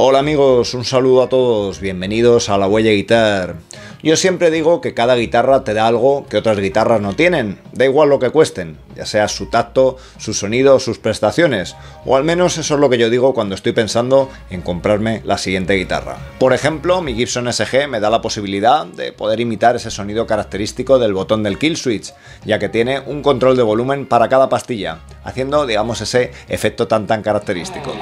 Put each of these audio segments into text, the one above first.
Hola amigos, un saludo a todos, bienvenidos a La Huella Guitar. Yo siempre digo que cada guitarra te da algo que otras guitarras no tienen, da igual lo que cuesten, ya sea su tacto, su sonido, sus prestaciones, o al menos eso es lo que yo digo cuando estoy pensando en comprarme la siguiente guitarra. Por ejemplo, mi Gibson SG me da la posibilidad de poder imitar ese sonido característico del botón del Killswitch, ya que tiene un control de volumen para cada pastilla, haciendo, digamos, ese efecto tan característico.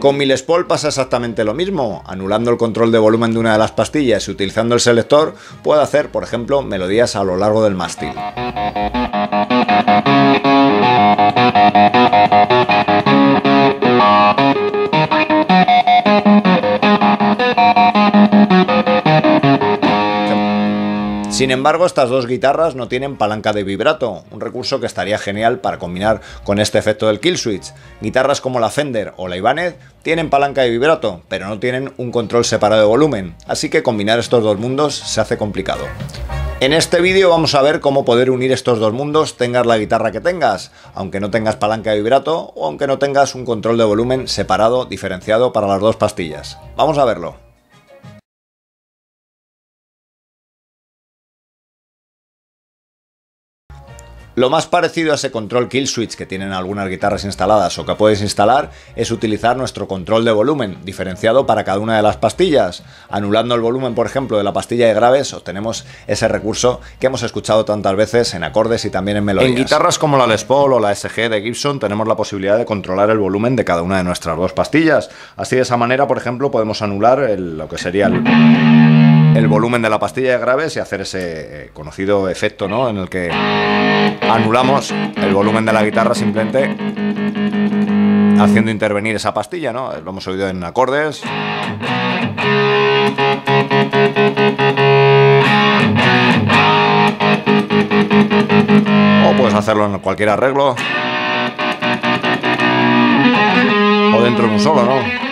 Con mi Les Paul pasa exactamente lo mismo, anulando el control de volumen de una de las pastillas y utilizando el selector puedo hacer, por ejemplo, melodías a lo largo del mástil. Sin embargo, estas dos guitarras no tienen palanca de vibrato, un recurso que estaría genial para combinar con este efecto del Killswitch. Guitarras como la Fender o la Ibanez tienen palanca de vibrato, pero no tienen un control separado de volumen, así que combinar estos dos mundos se hace complicado. En este vídeo vamos a ver cómo poder unir estos dos mundos, tengas la guitarra que tengas, aunque no tengas palanca de vibrato o aunque no tengas un control de volumen separado, diferenciado para las dos pastillas. Vamos a verlo. Lo más parecido a ese control Killswitch que tienen algunas guitarras instaladas o que puedes instalar es utilizar nuestro control de volumen diferenciado para cada una de las pastillas. Anulando el volumen, por ejemplo, de la pastilla de graves, obtenemos ese recurso que hemos escuchado tantas veces en acordes y también en melodías. En guitarras como la Les Paul o la SG de Gibson tenemos la posibilidad de controlar el volumen de cada una de nuestras dos pastillas. Así de esa manera, por ejemplo, podemos anular lo que sería el volumen de la pastilla de graves y hacer ese conocido efecto, ¿no?, en el que anulamos el volumen de la guitarra simplemente haciendo intervenir esa pastilla, ¿no? Lo hemos oído en acordes. O puedes hacerlo en cualquier arreglo. O dentro de un solo, ¿no?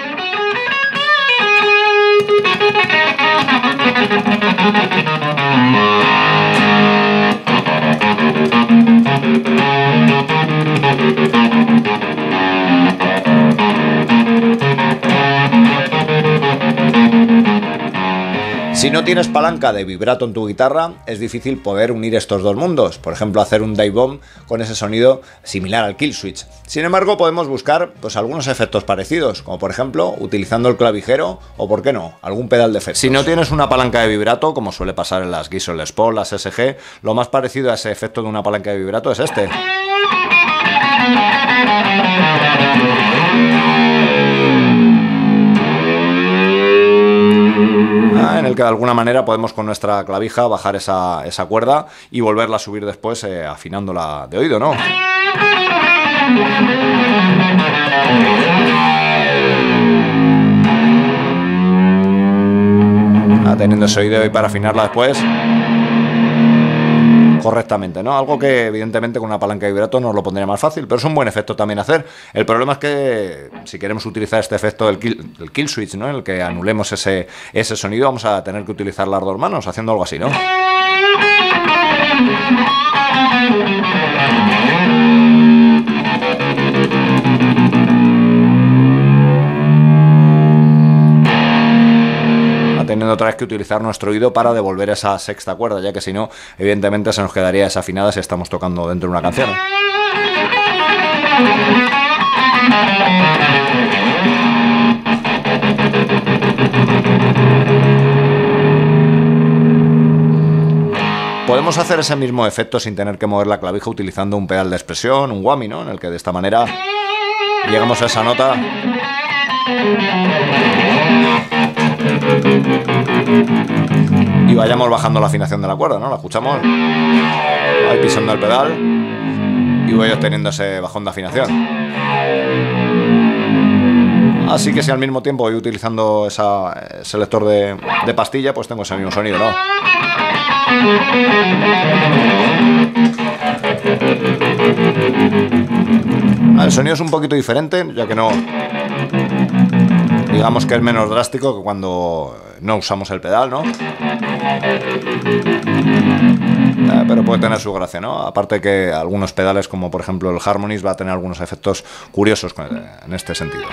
Si no tienes palanca de vibrato en tu guitarra, es difícil poder unir estos dos mundos, por ejemplo hacer un dive bomb con ese sonido similar al Killswitch. Sin embargo, podemos buscar algunos efectos parecidos, como por ejemplo utilizando el clavijero o, por qué no, algún pedal de efectos. Si no tienes una palanca de vibrato, como suele pasar en las Gibson Les Paul, las SG, lo más parecido a ese efecto de una palanca de vibrato es este. En el que de alguna manera podemos con nuestra clavija bajar esa cuerda y volverla a subir después afinándola de oído, ¿no? Teniendo ese oído y para afinarla después correctamente, ¿no? Algo que evidentemente con una palanca de vibrato nos lo pondría más fácil, pero es un buen efecto también hacer. El problema es que si queremos utilizar este efecto del Killswitch, ¿no?, en el que anulemos ese sonido, vamos a tener que utilizar las dos manos haciendo algo así, ¿no? Teniendo otra vez que utilizar nuestro oído para devolver esa sexta cuerda, ya que si no, evidentemente se nos quedaría desafinada si estamos tocando dentro de una canción. Podemos hacer ese mismo efecto sin tener que mover la clavija utilizando un pedal de expresión, un whammy, ¿no?, en el que de esta manera llegamos a esa nota. Y vayamos bajando la afinación de la cuerda, ¿no? La escuchamos, voy pisando el pedal y voy obteniendo ese bajón de afinación. Así que si al mismo tiempo voy utilizando ese selector de pastilla, pues tengo ese mismo sonido, ¿no? El sonido es un poquito diferente, ya que no... Digamos que es menos drástico que cuando no usamos el pedal, ¿no? Pero puede tener su gracia, ¿no? Aparte que algunos pedales, como por ejemplo el Harmonics, va a tener algunos efectos curiosos en este sentido.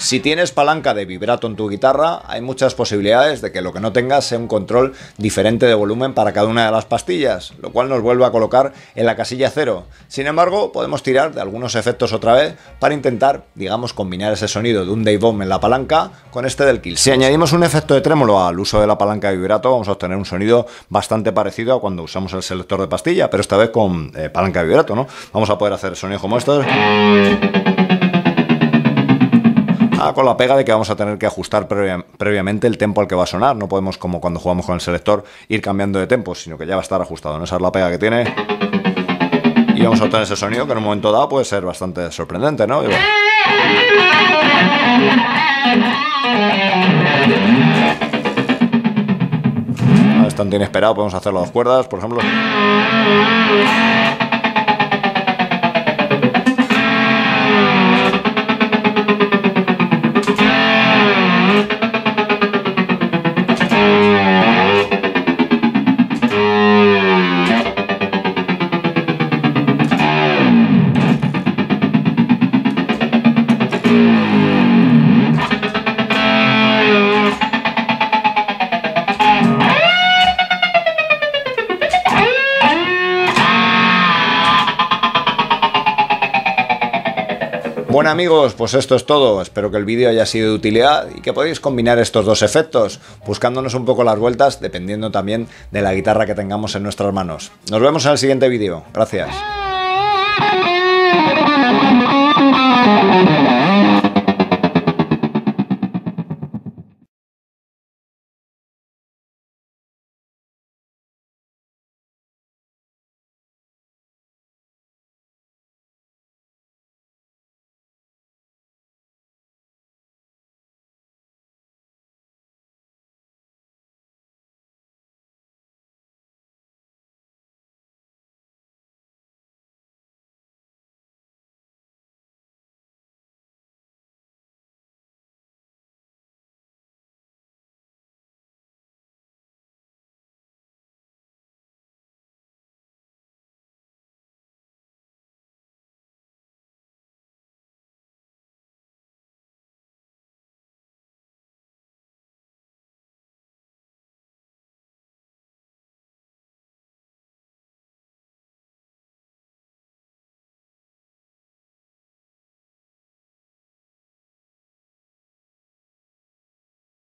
Si tienes palanca de vibrato en tu guitarra, hay muchas posibilidades de que lo que no tengas sea un control diferente de volumen para cada una de las pastillas, lo cual nos vuelve a colocar en la casilla 0. Sin embargo, podemos tirar de algunos efectos otra vez para intentar, digamos, combinar ese sonido de un dive bomb en la palanca con este del Killswitch. Si añadimos un efecto de trémolo al uso de la palanca de vibrato, vamos a obtener un sonido bastante parecido a cuando usamos el selector de pastilla, pero esta vez con palanca de vibrato, ¿no? Vamos a poder hacer sonidos como estos. Con la pega de que vamos a tener que ajustar previamente el tempo al que va a sonar. No podemos, como cuando jugamos con el selector, ir cambiando de tempo, sino que ya va a estar ajustado, ¿no? Esa es la pega que tiene. Y vamos a obtener ese sonido que en un momento dado puede ser bastante sorprendente, ¿no? Digo... es tan inesperado, podemos hacerlo a dos cuerdas, por ejemplo. Bueno amigos, pues esto es todo, espero que el vídeo haya sido de utilidad y que podéis combinar estos dos efectos, buscándonos un poco las vueltas, dependiendo también de la guitarra que tengamos en nuestras manos. Nos vemos en el siguiente vídeo, gracias.